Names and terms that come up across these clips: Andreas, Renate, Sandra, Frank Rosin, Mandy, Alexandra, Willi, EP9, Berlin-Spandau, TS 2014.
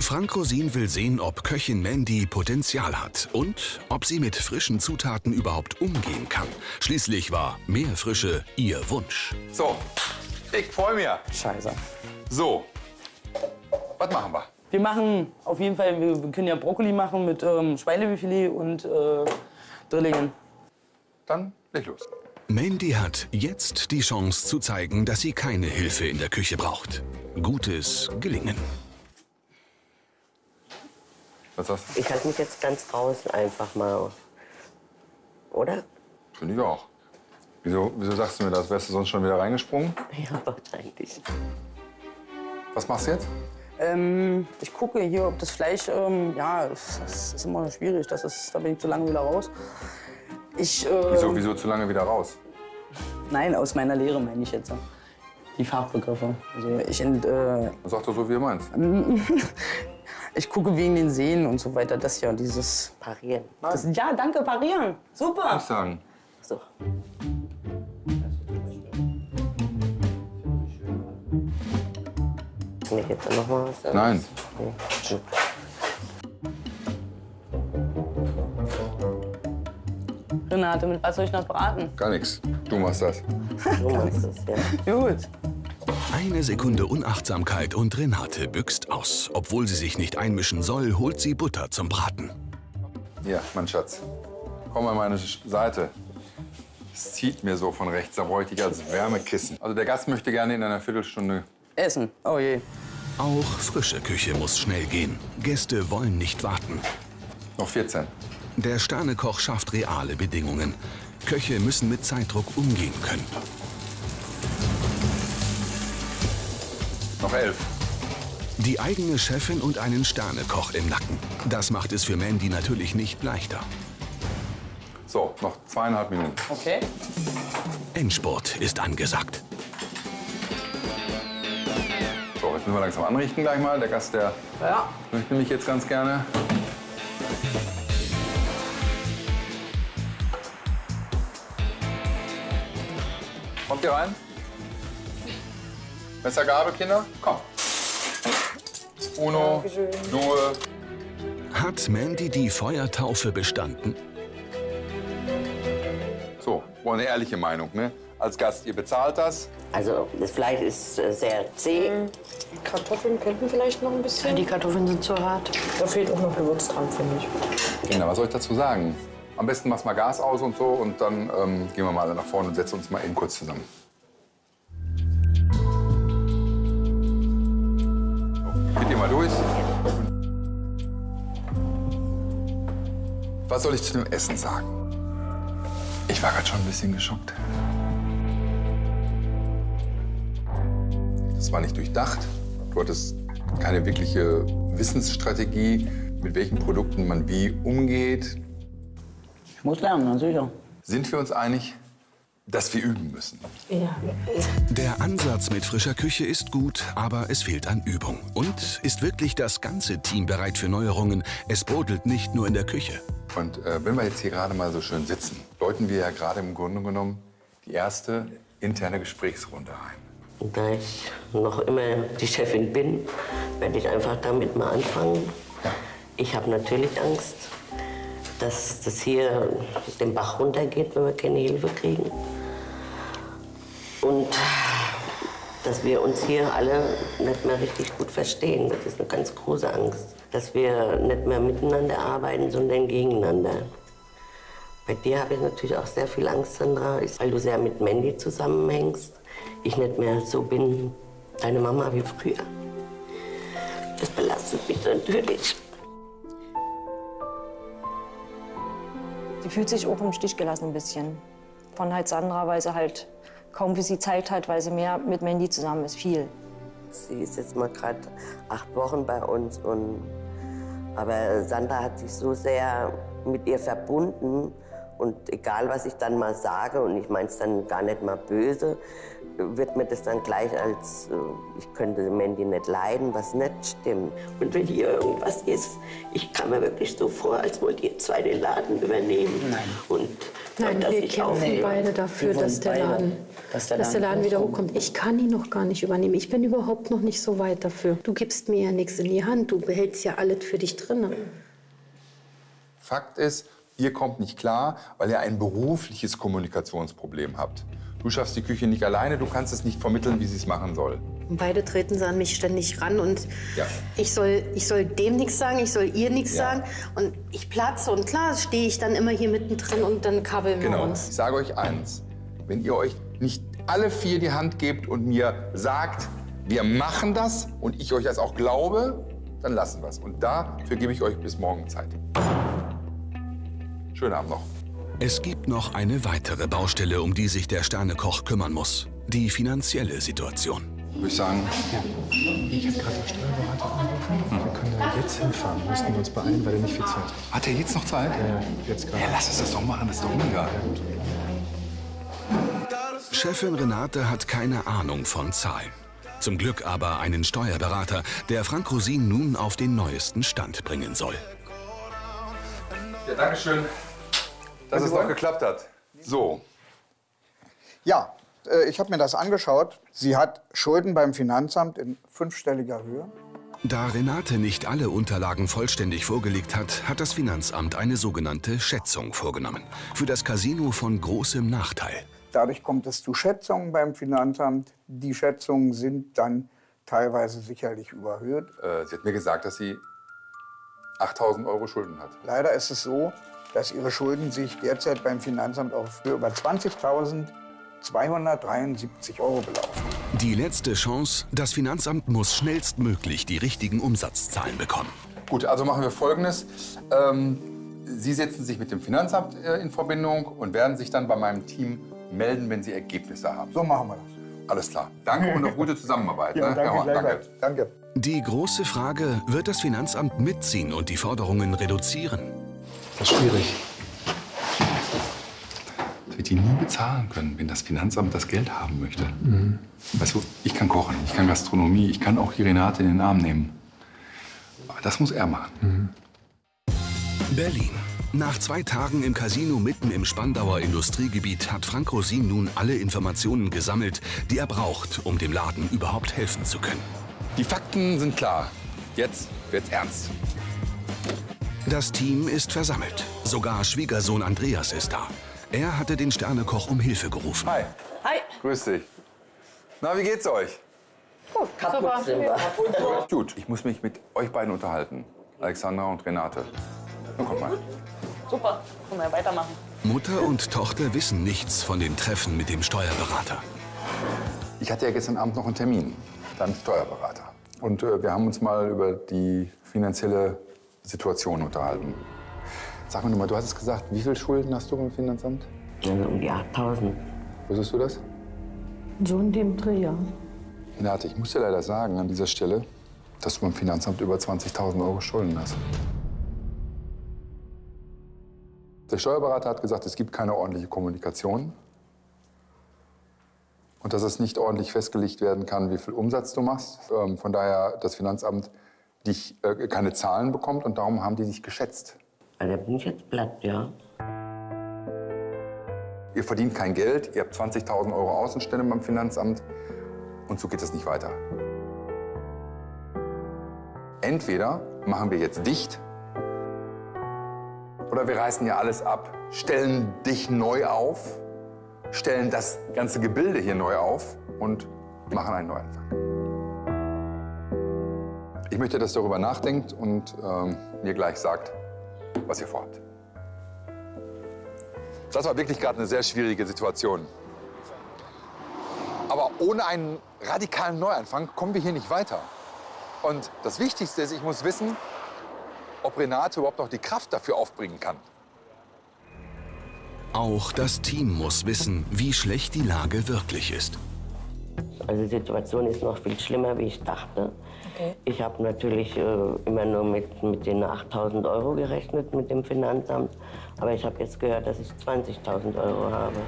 Frank Rosin will sehen, ob Köchin Mandy Potenzial hat und ob sie mit frischen Zutaten überhaupt umgehen kann. Schließlich war mehr Frische ihr Wunsch. So, ich freue mich. Scheiße. So, was machen wir? Wir machen auf jeden Fall, wir können ja Brokkoli machen mit Schweinefilet und Drillingen. Dann leg los. Mandy hat jetzt die Chance zu zeigen, dass sie keine Hilfe in der Küche braucht. Gutes Gelingen. Was hast du? Ich halte mich jetzt ganz draußen einfach mal. Oder? Finde ich auch. Wieso sagst du mir das? Wärst du sonst schon wieder reingesprungen? Ja, wahrscheinlich. Was machst du jetzt? Ich gucke hier, ob das Fleisch, ja, das ist immer schwierig, da bin ich zu lange wieder raus. Wieso zu lange wieder raus? Nein, aus meiner Lehre meine ich jetzt. Die Fachbegriffe. Also sag doch so, wie ihr meint. Ich gucke wegen den Sehnen und so weiter, das hier und dieses Parieren. Das, ja, danke, parieren. Super. Kann ich sagen. So. Mir geht's dann noch mal was? Nein. Okay. Renate, mit was soll ich noch braten? Gar nichts. Du machst das. Du machst das, ja. Gut. Eine Sekunde Unachtsamkeit und Renate büxt aus. Obwohl sie sich nicht einmischen soll, holt sie Butter zum Braten. Ja, mein Schatz. Komm an meine Seite. Es zieht mir so von rechts. Da bräuchte ich als Wärmekissen. Also der Gast möchte gerne in einer Viertelstunde essen. Oh je. Auch frische Küche muss schnell gehen. Gäste wollen nicht warten. Noch 14. Der Sternekoch schafft reale Bedingungen. Köche müssen mit Zeitdruck umgehen können. Noch 11. Die eigene Chefin und einen Sternekoch im Nacken. Das macht es für Mandy natürlich nicht leichter. So, noch 2,5 Minuten. Okay. Endspurt ist angesagt. So, jetzt müssen wir langsam anrichten gleich mal. Der Gast, der möchte mich jetzt ganz gerne. Kommt ihr rein? Messer, Gabel, Kinder? Komm. Uno, Due. Hat Mandy die Feuertaufe bestanden? So, eine ehrliche Meinung, ne? Als Gast, ihr bezahlt das. Also das Fleisch ist sehr zäh. Die Kartoffeln könnten vielleicht noch ein bisschen. Ja, die Kartoffeln sind zu hart. Da fehlt auch noch Gewürz dran, finde ich. Kinder, was soll ich dazu sagen? Am besten machst mal Gas aus und so und dann gehen wir mal nach vorne und setzen uns mal eben kurz zusammen. So, geht ihr mal durch. Was soll ich zu dem Essen sagen? Ich war gerade schon ein bisschen geschockt. Das war nicht durchdacht. Du hattest keine wirkliche Wissensstrategie, mit welchen Produkten man wie umgeht. Ich muss lernen, sicher. Sind wir uns einig, dass wir üben müssen? Ja. Der Ansatz mit frischer Küche ist gut, aber es fehlt an Übung. Und ist wirklich das ganze Team bereit für Neuerungen? Es brodelt nicht nur in der Küche. Und wenn wir jetzt hier gerade mal so schön sitzen, läuten wir ja gerade im Grunde genommen die erste interne Gesprächsrunde ein. Da ich noch immer die Chefin bin, werde ich einfach damit mal anfangen. Ja. Ich habe natürlich Angst, dass das hier den Bach runtergeht, wenn wir keine Hilfe kriegen. Und dass wir uns hier alle nicht mehr richtig gut verstehen. Das ist eine ganz große Angst. Dass wir nicht mehr miteinander arbeiten, sondern gegeneinander. Bei dir habe ich natürlich auch sehr viel Angst, Sandra, weil du sehr mit Mandy zusammenhängst. Ich nicht mehr so bin, deine Mama wie früher. Das belastet mich natürlich. Sie fühlt sich auch im Stich gelassen ein bisschen. Von halt Sandra, weil sie halt kaum für sie Zeit hat, weil sie mehr mit Mandy zusammen ist, viel. Sie ist jetzt mal gerade 8 Wochen bei uns. Aber Sandra hat sich so sehr mit ihr verbunden. Und egal, was ich dann mal sage, und ich meine es dann gar nicht mal böse, wird mir das dann gleich als, ich könnte Mandy nicht leiden, was nicht stimmt. Und wenn hier irgendwas ist, ich kam mir wirklich so vor, als wollte ihr zwei den Laden übernehmen. Nein. Nein, wir kämpfen beide dafür, dass der Laden wieder hochkommt. Ich kann ihn noch gar nicht übernehmen. Ich bin überhaupt noch nicht so weit dafür. Du gibst mir ja nichts in die Hand. Du behältst ja alles für dich drin. Fakt ist, ihr kommt nicht klar, weil ihr ein berufliches Kommunikationsproblem habt. Du schaffst die Küche nicht alleine, du kannst es nicht vermitteln, wie sie es machen soll. Beide treten sie an mich ständig ran und ja. ich soll dem nichts sagen, ich soll ihr nichts sagen. Und ich platze und klar stehe ich dann immer hier mittendrin und dann kabbeln wir uns. Ich sage euch eins, wenn ihr euch nicht alle vier die Hand gebt und mir sagt, wir machen das und ich euch das auch glaube, dann lassen wir es. Und dafür gebe ich euch bis morgen Zeit. Schönen Abend noch. Es gibt noch eine weitere Baustelle, um die sich der Sternekoch kümmern muss. Die finanzielle Situation. Würde ich sagen, ja. Ich habe gerade den Steuerberater angerufen. Wir können da jetzt hinfahren. Müssten wir uns beeilen, weil er nicht viel Zeit hat. Hat er jetzt noch Zeit? Ja, jetzt gerade. Ja, lass uns das doch machen, das ist doch mega. Chefin Renate hat keine Ahnung von Zahlen. Zum Glück aber einen Steuerberater, der Frank Rosin nun auf den neuesten Stand bringen soll. Ja, danke schön. Dass es auch geklappt hat. So. Ja, ich habe mir das angeschaut. Sie hat Schulden beim Finanzamt in 5-stelliger Höhe. Da Renate nicht alle Unterlagen vollständig vorgelegt hat, hat das Finanzamt eine sogenannte Schätzung vorgenommen. Für das Casino von großem Nachteil. Dadurch kommt es zu Schätzungen beim Finanzamt. Die Schätzungen sind dann teilweise sicherlich überhöht. Sie hat mir gesagt, dass sie 8.000 Euro Schulden hat. Leider ist es so, dass ihre Schulden sich derzeit beim Finanzamt auf über 20.273 Euro belaufen. Die letzte Chance, das Finanzamt muss schnellstmöglich die richtigen Umsatzzahlen bekommen. Gut, also machen wir Folgendes. Sie setzen sich mit dem Finanzamt in Verbindung und werden sich dann bei meinem Team melden, wenn Sie Ergebnisse haben. So machen wir das. Alles klar. Danke und auf gute Zusammenarbeit. Ja, danke. Die große Frage, wird das Finanzamt mitziehen und die Forderungen reduzieren? Das ist schwierig. Das wird die nie bezahlen können, wenn das Finanzamt das Geld haben möchte. Mhm. Weißt du, ich kann kochen, ich kann Gastronomie, ich kann auch die Renate in den Arm nehmen. Aber das muss er machen. Mhm. Berlin. Nach 2 Tagen im Casino mitten im Spandauer Industriegebiet hat Frank Rosin nun alle Informationen gesammelt, die er braucht, um dem Laden überhaupt helfen zu können. Die Fakten sind klar. Jetzt wird's ernst. Das Team ist versammelt. Sogar Schwiegersohn Andreas ist da. Er hatte den Sternekoch um Hilfe gerufen. Hi. Hi. Grüß dich. Na, wie geht's euch? Gut, super. Gut, ich muss mich mit euch beiden unterhalten. Alexandra und Renate. Nun kommt mal. Super, können wir weitermachen. Mutter und Tochter wissen nichts von dem Treffen mit dem Steuerberater. Ich hatte ja gestern Abend noch einen Termin beim Steuerberater. Und wir haben uns mal über die finanzielle Situation unterhalten. Sag mir mal, du hast es gesagt, wie viel Schulden hast du beim Finanzamt? Um die 8.000. Wusstest du das? So in dem Dreh, ja. Renate, ich muss dir leider sagen an dieser Stelle, dass du beim Finanzamt über 20.000 Euro Schulden hast. Der Steuerberater hat gesagt, es gibt keine ordentliche Kommunikation. Und dass es nicht ordentlich festgelegt werden kann, wie viel Umsatz du machst. Von daher, das Finanzamt dich keine Zahlen bekommt und darum haben die dich geschätzt. Also bin ich jetzt platt, ja. Ihr verdient kein Geld, ihr habt 20.000 Euro Außenstände beim Finanzamt und so geht es nicht weiter. Entweder machen wir jetzt dicht oder wir reißen ja alles ab, stellen dich neu auf, stellen das ganze Gebilde hier neu auf und machen einen Neuanfang. Ich möchte, dass ihr darüber nachdenkt und mir gleich sagt, was ihr vorhabt. Das war wirklich gerade eine sehr schwierige Situation. Aber ohne einen radikalen Neuanfang kommen wir hier nicht weiter. Und das Wichtigste ist, ich muss wissen, ob Renate überhaupt noch die Kraft dafür aufbringen kann. Auch das Team muss wissen, wie schlecht die Lage wirklich ist. Also die Situation ist noch viel schlimmer, wie ich dachte. Okay. Ich habe natürlich immer nur mit den 8.000 Euro gerechnet mit dem Finanzamt. Aber ich habe jetzt gehört, dass ich 20.000 Euro habe.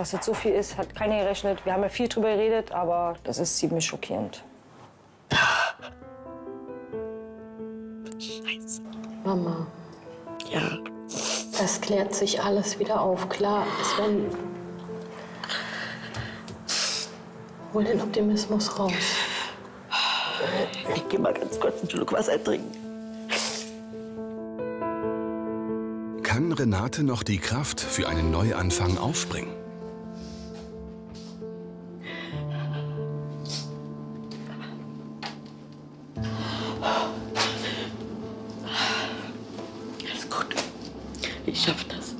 Dass jetzt so viel ist, hat keiner gerechnet. Wir haben ja viel drüber geredet, aber das ist ziemlich schockierend. Scheiße. Mama. Ja. Das klärt sich alles wieder auf. Klar, Sven. Hol den Optimismus raus. Ich geh mal ganz kurz einen Schluck Wasser trinken. Kann Renate noch die Kraft für einen Neuanfang aufbringen? Alles gut. Ich schaff das.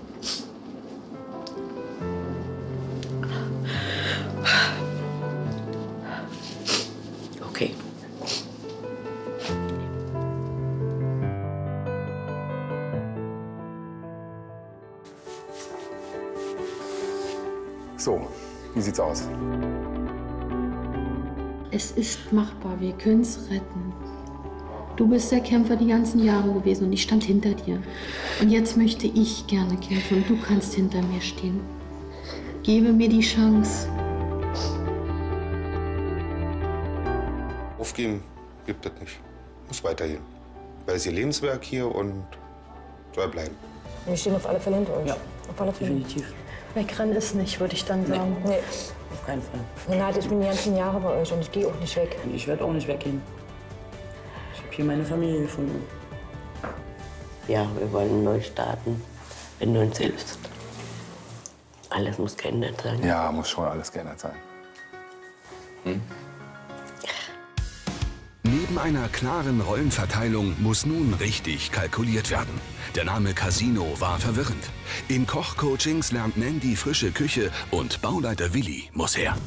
Okay. So, wie sieht's aus? Es ist machbar, wir können's retten. Du bist der Kämpfer die ganzen Jahre gewesen und ich stand hinter dir. Und jetzt möchte ich gerne kämpfen und du kannst hinter mir stehen. Gebe mir die Chance. Aufgeben gibt es nicht. Muss weitergehen. Weil es ihr Lebenswerk hier und soll bleiben. Wir stehen auf alle Fälle hinter euch. Ja, auf alle Fälle. Definitiv. Wegrennen ist nicht, würde ich dann sagen. Nee. Auf keinen Fall. Renate, ich bin die ganzen Jahre bei euch und ich gehe auch nicht weg. Ich werde auch nicht weggehen. Ich habe hier meine Familie gefunden. Ja, wir wollen neu starten, wenn du uns hilfst. Alles muss geändert sein. Ja, muss schon alles geändert sein. Hm? Neben einer klaren Rollenverteilung muss nun richtig kalkuliert werden. Der Name Casino war verwirrend. In Kochcoachings lernt Mandy frische Küche und Bauleiter Willi muss her.